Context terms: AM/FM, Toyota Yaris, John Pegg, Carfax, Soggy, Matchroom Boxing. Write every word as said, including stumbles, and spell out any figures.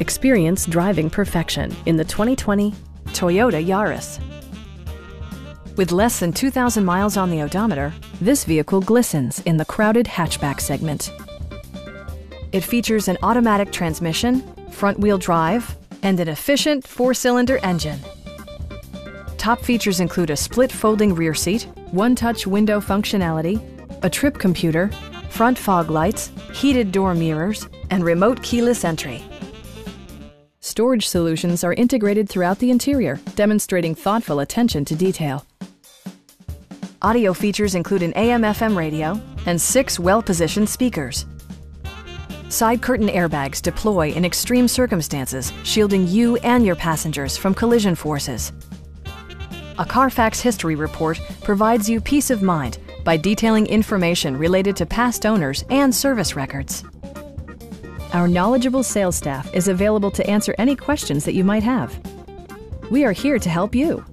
Experience driving perfection in the twenty twenty Toyota Yaris. With less than two thousand miles on the odometer, this vehicle glistens in the crowded hatchback segment. It features an automatic transmission, front-wheel drive, and an efficient four-cylinder engine. Top features include a split folding rear seat, one-touch window functionality, a trip computer, front fog lights, heated door mirrors, and remote keyless entry. Storage solutions are integrated throughout the interior, demonstrating thoughtful attention to detail. Audio features include an A M F M radio and six well-positioned speakers. Side curtain airbags deploy in extreme circumstances, shielding you and your passengers from collision forces. A Carfax history report provides you peace of mind by detailing information related to past owners and service records. Our knowledgeable sales staff is available to answer any questions that you might have. We are here to help you.